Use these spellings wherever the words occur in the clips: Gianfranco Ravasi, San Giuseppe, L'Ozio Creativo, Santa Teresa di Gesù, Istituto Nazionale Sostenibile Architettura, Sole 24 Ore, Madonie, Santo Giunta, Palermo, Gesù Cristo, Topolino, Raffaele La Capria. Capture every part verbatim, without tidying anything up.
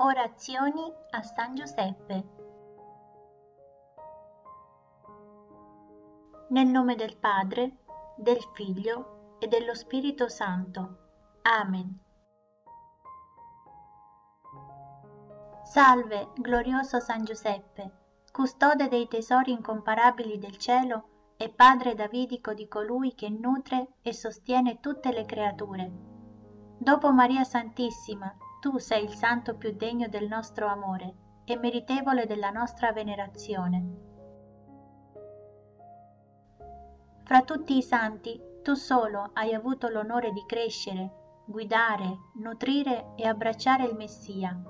Orazioni a San Giuseppe. Nel nome del Padre, del Figlio e dello Spirito Santo. Amen. Salve, glorioso San Giuseppe, custode dei tesori incomparabili del cielo e padre davidico di colui che nutre e sostiene tutte le creature. Dopo Maria Santissima, tu sei il santo più degno del nostro amore e meritevole della nostra venerazione. Fra tutti i santi, tu solo hai avuto l'onore di crescere, guidare, nutrire e abbracciare il Messia,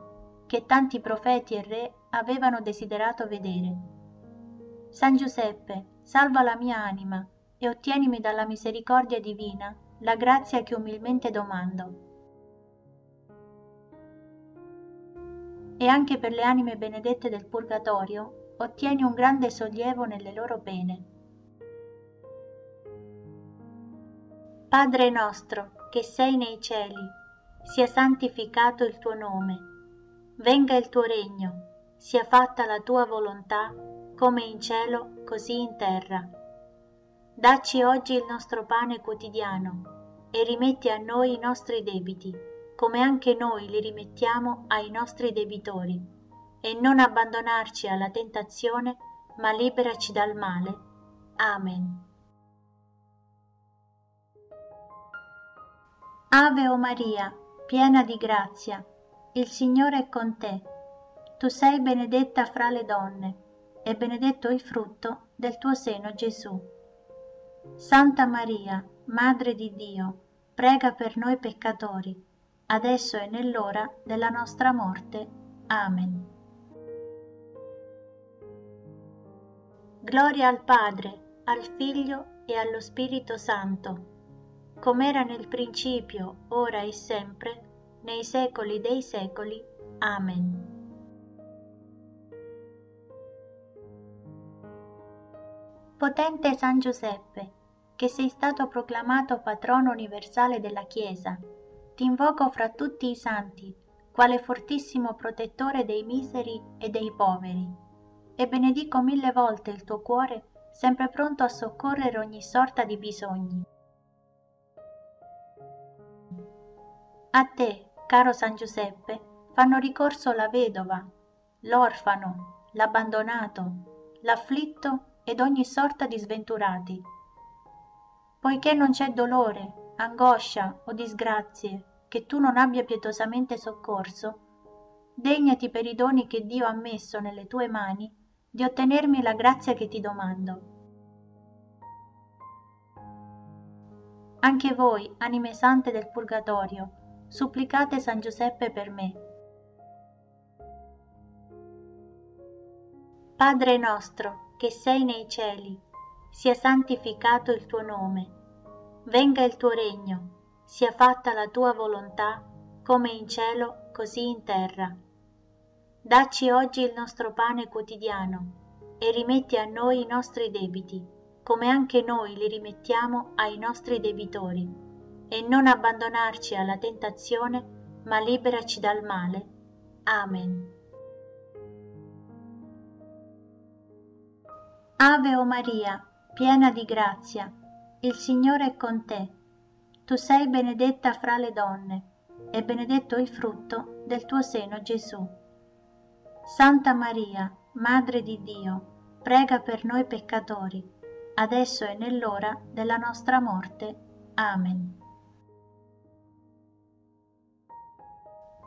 che tanti profeti e re avevano desiderato vedere. San Giuseppe, salva la mia anima e ottienimi dalla misericordia divina la grazia che umilmente domando. E anche per le anime benedette del Purgatorio, ottieni un grande sollievo nelle loro pene. Padre nostro, che sei nei cieli, sia santificato il tuo nome. Venga il tuo regno, sia fatta la tua volontà, come in cielo, così in terra. Dacci oggi il nostro pane quotidiano e rimetti a noi i nostri debiti, come anche noi li rimettiamo ai nostri debitori, e non abbandonarci alla tentazione, ma liberaci dal male. Amen. Ave o Maria, piena di grazia, il Signore è con te. Tu sei benedetta fra le donne, e benedetto il frutto del tuo seno, Gesù. Santa Maria, Madre di Dio, prega per noi peccatori, adesso è nell'ora della nostra morte. Amen. Gloria al Padre, al Figlio e allo Spirito Santo, com'era nel principio, ora e sempre, nei secoli dei secoli. Amen. Potente San Giuseppe, che sei stato proclamato patrono universale della Chiesa, ti invoco fra tutti i santi, quale fortissimo protettore dei miseri e dei poveri, e benedico mille volte il tuo cuore, sempre pronto a soccorrere ogni sorta di bisogni. A te, caro San Giuseppe, fanno ricorso la vedova, l'orfano, l'abbandonato, l'afflitto ed ogni sorta di sventurati. Poiché non c'è dolore, angoscia o disgrazie che tu non abbia pietosamente soccorso, degnati per i doni che Dio ha messo nelle tue mani di ottenermi la grazia che ti domando. Anche voi, anime sante del Purgatorio, supplicate San Giuseppe per me. Padre nostro, che sei nei cieli, sia santificato il tuo nome. Venga il tuo regno, sia fatta la tua volontà, come in cielo, così in terra. Dacci oggi il nostro pane quotidiano e rimetti a noi i nostri debiti, come anche noi li rimettiamo ai nostri debitori, e non abbandonarci alla tentazione, ma liberaci dal male. Amen. Ave o Maria, piena di grazia, il Signore è con te. Tu sei benedetta fra le donne, e benedetto il frutto del tuo seno, Gesù. Santa Maria, Madre di Dio, prega per noi peccatori, adesso è nell'ora della nostra morte. Amen.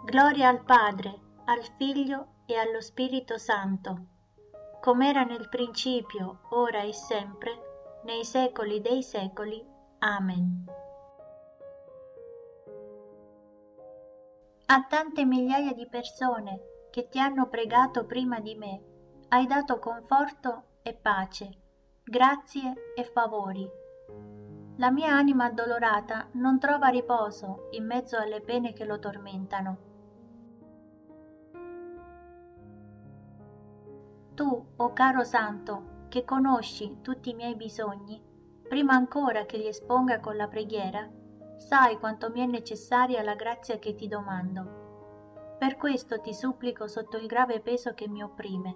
Gloria al Padre, al Figlio e allo Spirito Santo, com'era nel principio, ora e sempre, nei secoli dei secoli. Amen. A tante migliaia di persone che ti hanno pregato prima di me, hai dato conforto e pace, grazie e favori. La mia anima addolorata non trova riposo in mezzo alle pene che lo tormentano. Tu, o caro Santo, che conosci tutti i miei bisogni, prima ancora che li esponga con la preghiera, sai quanto mi è necessaria la grazia che ti domando. Per questo ti supplico sotto il grave peso che mi opprime.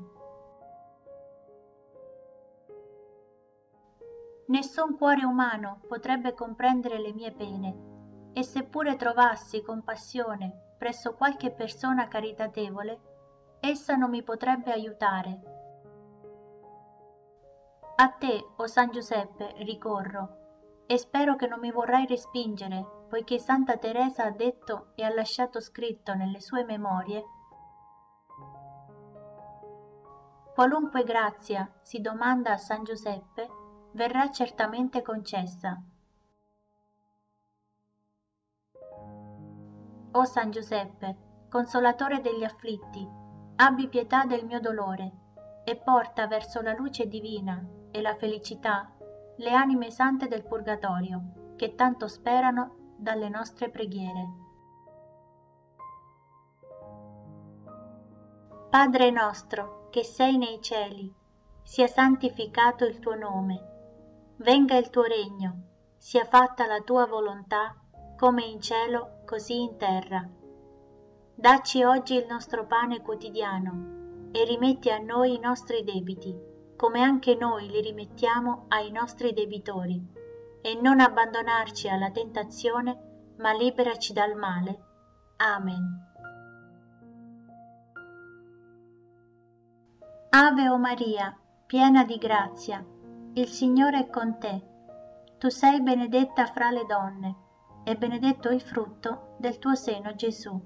Nessun cuore umano potrebbe comprendere le mie pene, e seppure trovassi compassione presso qualche persona caritatevole, essa non mi potrebbe aiutare. A te, o San Giuseppe, ricorro, e spero che non mi vorrai respingere, poiché Santa Teresa ha detto e ha lasciato scritto nelle sue memorie: qualunque grazia si domanda a San Giuseppe, verrà certamente concessa. O San Giuseppe, consolatore degli afflitti, abbi pietà del mio dolore e porta verso la luce divina e la felicità le anime sante del Purgatorio, che tanto sperano dalle nostre preghiere. Padre nostro, che sei nei cieli, sia santificato il tuo nome. Venga il tuo regno, sia fatta la tua volontà, come in cielo, così in terra. Dacci oggi il nostro pane quotidiano e rimetti a noi i nostri debiti, come anche noi li rimettiamo ai nostri debitori. E non abbandonarci alla tentazione, ma liberaci dal male. Amen. Ave o Maria, piena di grazia, il Signore è con te. Tu sei benedetta fra le donne, e benedetto il frutto del tuo seno, Gesù.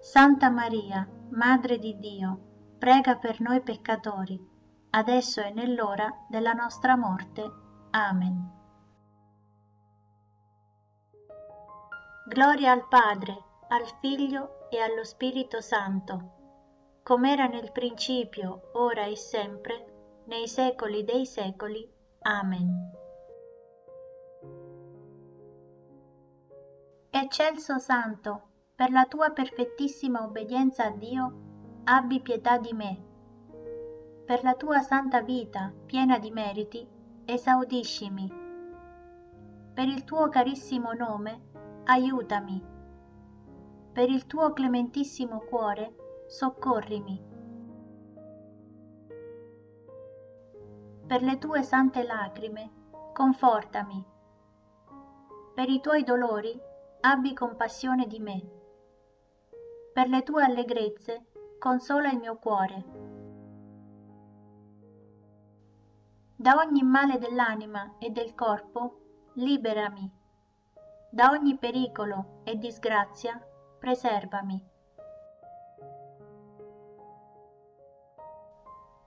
Santa Maria, Madre di Dio, prega per noi peccatori, adesso e nell'ora della nostra morte. Amen. Gloria al Padre, al Figlio e allo Spirito Santo, com'era nel principio, ora e sempre, nei secoli dei secoli. Amen. Eccelso Santo, per la tua perfettissima obbedienza a Dio, abbi pietà di me. Per la tua santa vita, piena di meriti, esaudiscimi. Per il tuo carissimo nome, aiutami. Per il tuo clementissimo cuore, soccorrimi. Per le tue sante lacrime, confortami. Per i tuoi dolori, abbi compassione di me. Per le tue allegrezze, consola il mio cuore. Da ogni male dell'anima e del corpo, liberami. Da ogni pericolo e disgrazia, preservami.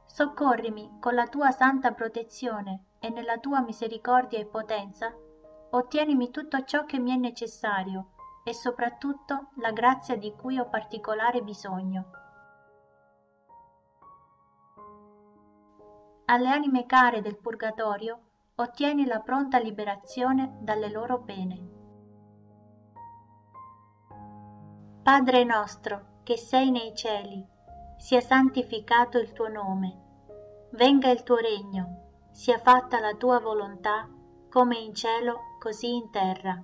Soccorrimi con la tua santa protezione e nella tua misericordia e potenza, ottienimi tutto ciò che mi è necessario e soprattutto la grazia di cui ho particolare bisogno. Alle anime care del Purgatorio, ottieni la pronta liberazione dalle loro pene. Padre nostro, che sei nei cieli, sia santificato il tuo nome, venga il tuo regno, sia fatta la tua volontà, come in cielo, così in terra.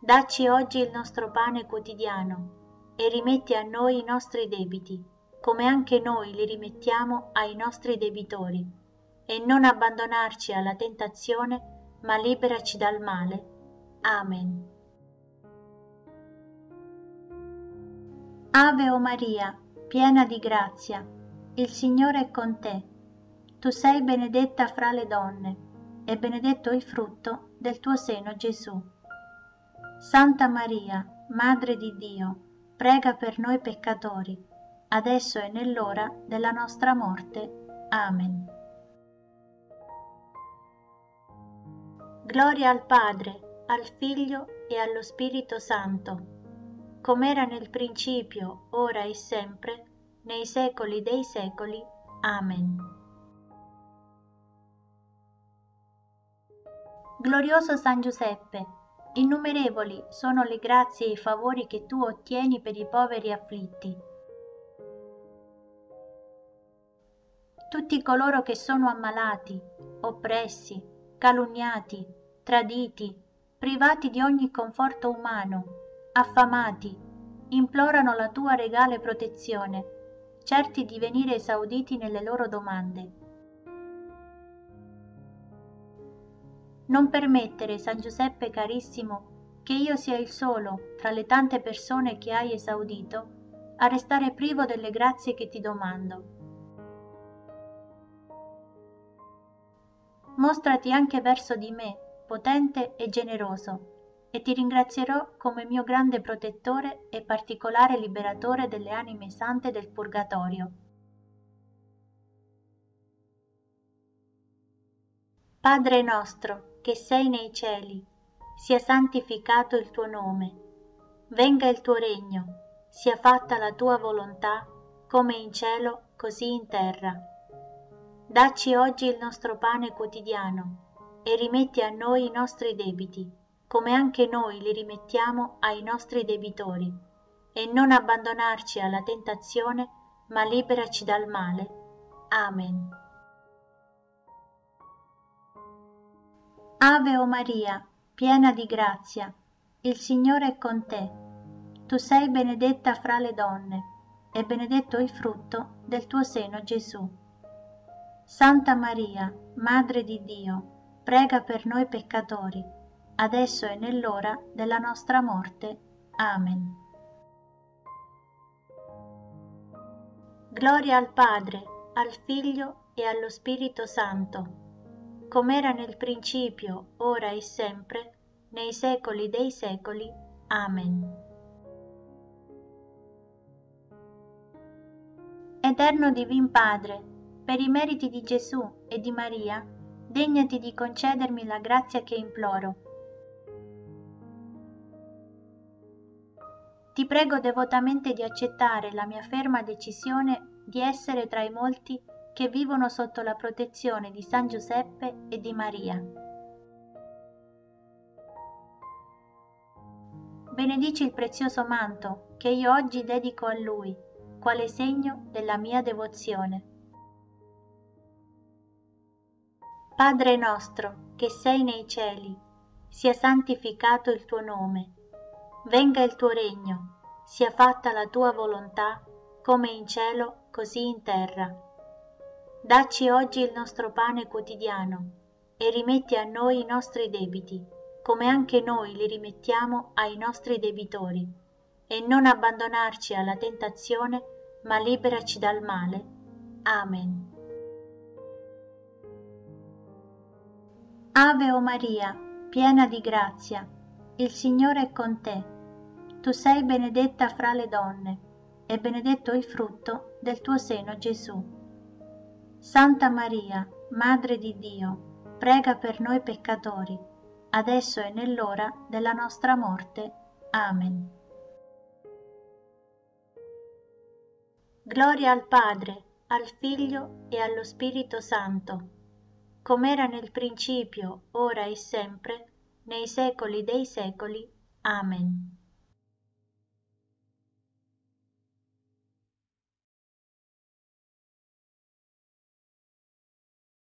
Dacci oggi il nostro pane quotidiano e rimetti a noi i nostri debiti, come anche noi li rimettiamo ai nostri debitori. E non abbandonarci alla tentazione, ma liberaci dal male. Amen. Ave o Maria, piena di grazia, il Signore è con te. Tu sei benedetta fra le donne, e benedetto il frutto del tuo seno, Gesù. Santa Maria, Madre di Dio, prega per noi peccatori, adesso e nell'ora della nostra morte. Amen. Gloria al Padre, al Figlio e allo Spirito Santo, com'era nel principio, ora e sempre, nei secoli dei secoli. Amen. Glorioso San Giuseppe, innumerevoli sono le grazie e i favori che tu ottieni per i poveri afflitti. Tutti coloro che sono ammalati, oppressi, calunniati, traditi, privati di ogni conforto umano, affamati, implorano la tua regale protezione, certi di venire esauditi nelle loro domande. Non permettere, San Giuseppe carissimo, che io sia il solo, tra le tante persone che hai esaudito, a restare privo delle grazie che ti domando. Mostrati anche verso di me, potente e generoso, e ti ringrazierò come mio grande protettore e particolare liberatore delle anime sante del Purgatorio. Padre nostro, che sei nei cieli, sia santificato il tuo nome. Venga il tuo regno, sia fatta la tua volontà, come in cielo, così in terra. Dacci oggi il nostro pane quotidiano e rimetti a noi i nostri debiti, come anche noi li rimettiamo ai nostri debitori. E non abbandonarci alla tentazione, ma liberaci dal male. Amen. Ave o Maria, piena di grazia, il Signore è con te. Tu sei benedetta fra le donne e benedetto il frutto del tuo seno, Gesù. Santa Maria, Madre di Dio, prega per noi peccatori, adesso e nell'ora della nostra morte. Amen. Gloria al Padre, al Figlio e allo Spirito Santo, com'era nel principio, ora e sempre, nei secoli dei secoli. Amen. Eterno Divin Padre, per i meriti di Gesù e di Maria, degnati di concedermi la grazia che imploro. Ti prego devotamente di accettare la mia ferma decisione di essere tra i molti che vivono sotto la protezione di San Giuseppe e di Maria. Benedici il prezioso manto che io oggi dedico a lui, quale segno della mia devozione. Padre nostro, che sei nei cieli, sia santificato il tuo nome. Venga il tuo regno, sia fatta la tua volontà, come in cielo, così in terra. Dacci oggi il nostro pane quotidiano e rimetti a noi i nostri debiti, come anche noi li rimettiamo ai nostri debitori. E non abbandonarci alla tentazione, ma liberaci dal male. Amen. Ave o Maria, piena di grazia, il Signore è con te. Tu sei benedetta fra le donne, e benedetto il frutto del tuo seno, Gesù. Santa Maria, Madre di Dio, prega per noi peccatori, adesso e nell'ora della nostra morte. Amen. Gloria al Padre, al Figlio e allo Spirito Santo, com'era nel principio, ora e sempre, nei secoli dei secoli. Amen.